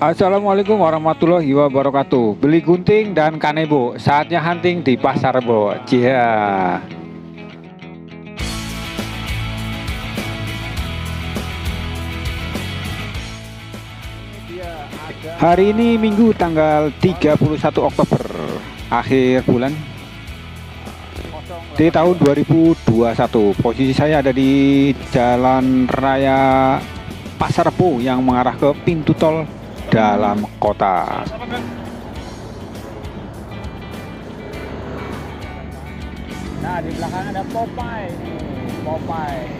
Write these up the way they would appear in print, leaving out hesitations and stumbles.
Assalamualaikum warahmatullahi wabarakatuh. Beli gunting dan kanebo, saatnya hunting di Pasar Rebo. Cia. Hari ini Minggu tanggal 31 Oktober akhir bulan di tahun 2021. Posisi saya ada di Jalan Raya Pasar Rebo yang mengarah ke pintu tol dalam kota. Nah, di belakang ada Popeye. Popeye.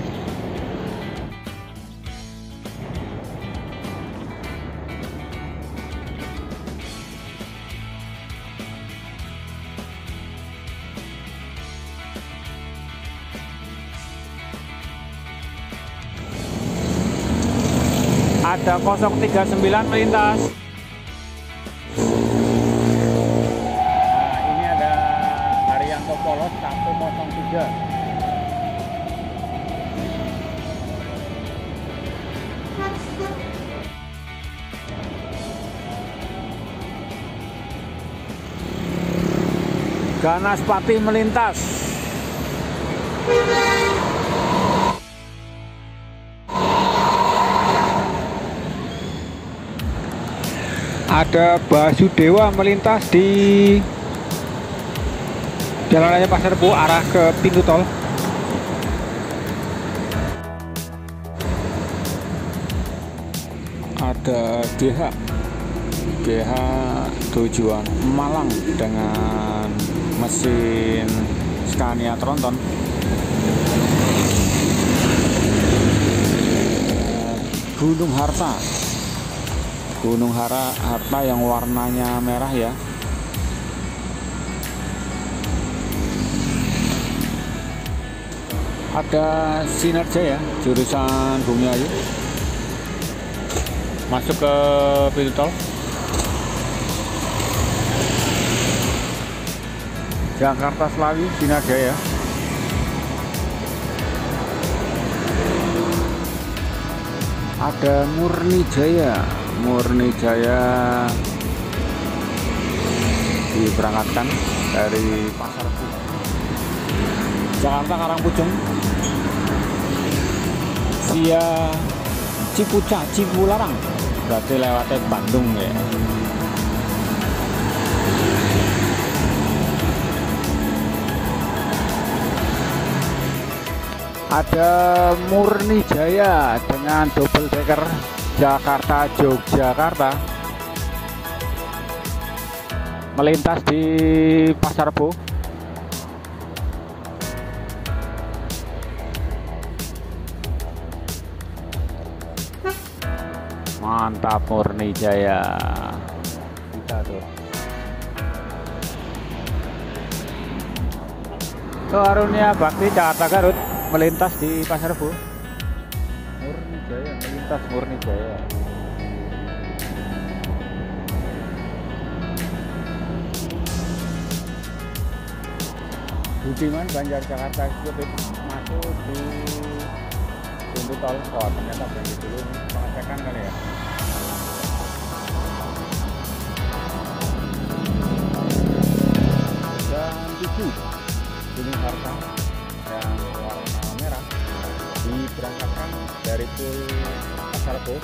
Ada 039 melintas. Nah, ini ada Haryanto polos 103. Ganas Pati melintas. Ada Basudewa melintas di Jalan Raya Pasar Rebo arah ke pintu tol. Ada DH tujuan Malang dengan mesin Scania tronton. Gunung Harta yang warnanya merah ya. Ada Sinar Jaya jurusan Bumiayu masuk ke pintu tol. Jakarta Slawi Sinar Jaya. Ada Murni Jaya diberangkatkan dari Pasar Rebo. Jakarta Karangwutung via Cipularang, berarti lewatnya Bandung ya. Ada Murni Jaya dengan double decker Jakarta Yogyakarta melintas di Pasar Rebo. Mantap Murni Jaya. Taruna Bakti Jakarta Garut melintas di Pasar Rebo. Murni Jaya. Budiman Banjar Jakarta Eksekutif masuk di pintu tol. Oh, ternyata berhenti dulu pengecekan kali ya. Dan 7 Gunung Harta yang warna merah diberangkatkan dari Pul Pasar Rebo.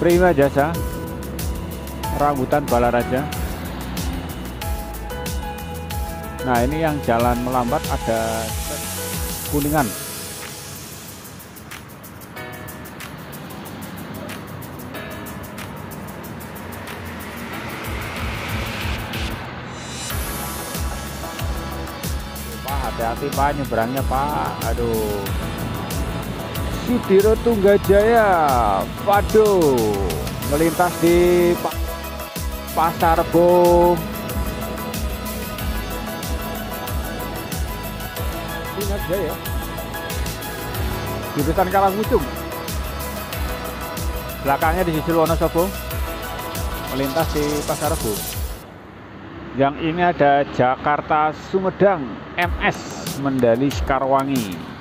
Prima Jasa Rambutan Balaraja. Nah, ini yang jalan melambat ada Kuningan. Hati-hati Pak, nyebrangnya Pak. Aduh. Sudiro Tunggajaya, waduh, melintas di Pasar Rebo. Sinar Jaya, Depitan Karangwutung. belakangnya di sisi Wonosobo, melintas di Pasar Rebo. Yang ini ada Jakarta Sumedang MS Mendali Sekarwangi.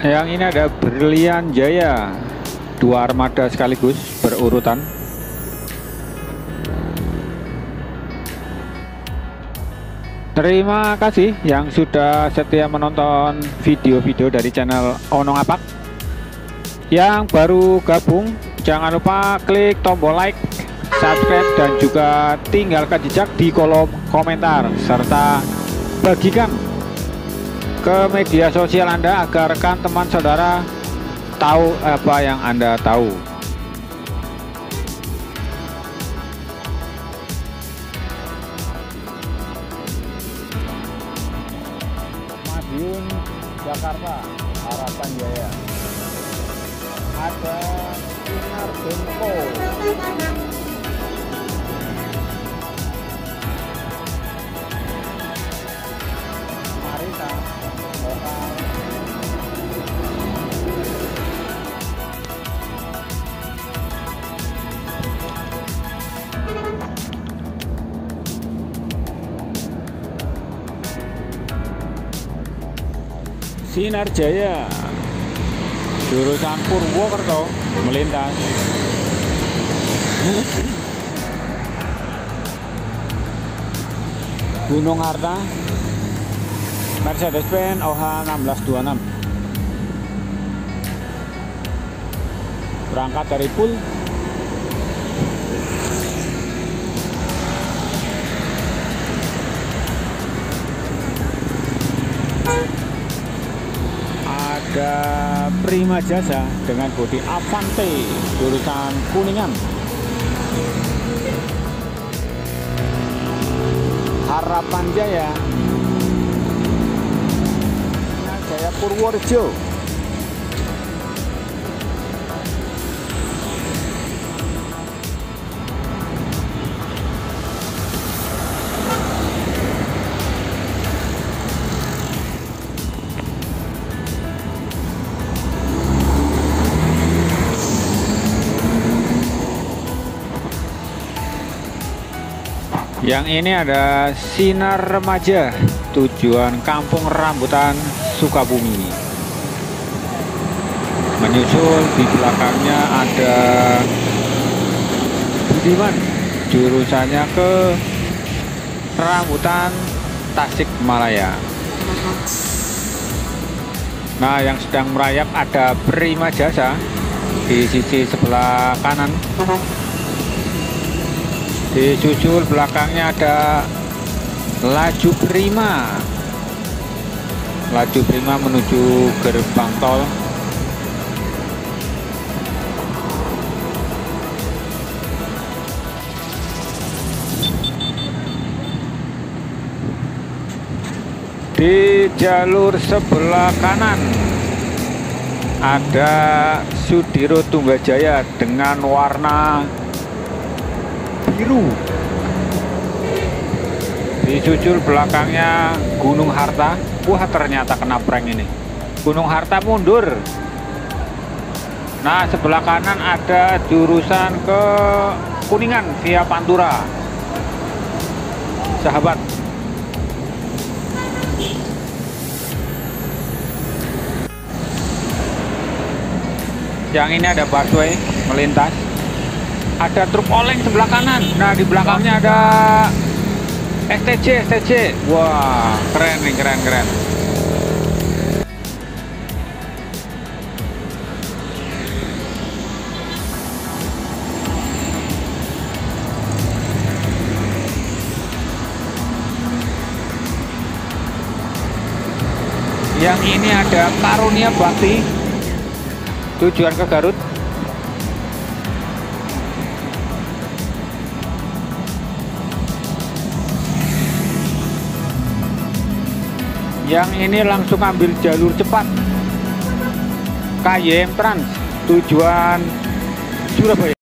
Yang ini ada Berlian Jaya, dua armada sekaligus berurutan. Terima kasih yang sudah setia menonton video-video dari channel Ono Ngapak. Yang baru gabung, jangan lupa klik tombol like, subscribe, dan juga tinggalkan jejak di kolom komentar, serta bagikan ke media sosial Anda agar rekan teman saudara tahu apa yang Anda tahu. Madiun Jakarta Harapan Jaya. Ada Gardenpo. Sinar Jaya jurusan Purwokerto melintas. Gunung Harta Mercedes-Benz OH 1626 berangkat dari Pul. Ada Prima Jasa dengan bodi Avante jurusan Kuningan. Harapan Jaya, Jaya Purworejo. Yang ini ada Sinar Remaja, tujuan Kampung Rambutan, Sukabumi. Menyusul di belakangnya ada Budiman, jurusannya ke Rambutan, Tasikmalaya. Nah, yang sedang merayap ada Prima Jasa di sisi sebelah kanan. Di susul belakangnya ada Laju Prima. Laju Prima menuju Gerbang Tol. Di jalur sebelah kanan ada Sudiro Tunggajaya dengan warna biru. Disusul belakangnya Gunung Harta. Wah, ternyata kena prank ini. Gunung Harta mundur. Nah, sebelah kanan ada jurusan ke Kuningan via Pantura. Sahabat, yang ini ada busway melintas. Ada truk oleng sebelah kanan. Nah, di belakangnya ada STC. Wah, keren nih, keren. Yang ini ada Taruna Bakti, tujuan ke Garut. yang ini langsung ambil jalur cepat KM Trans tujuan Surabaya.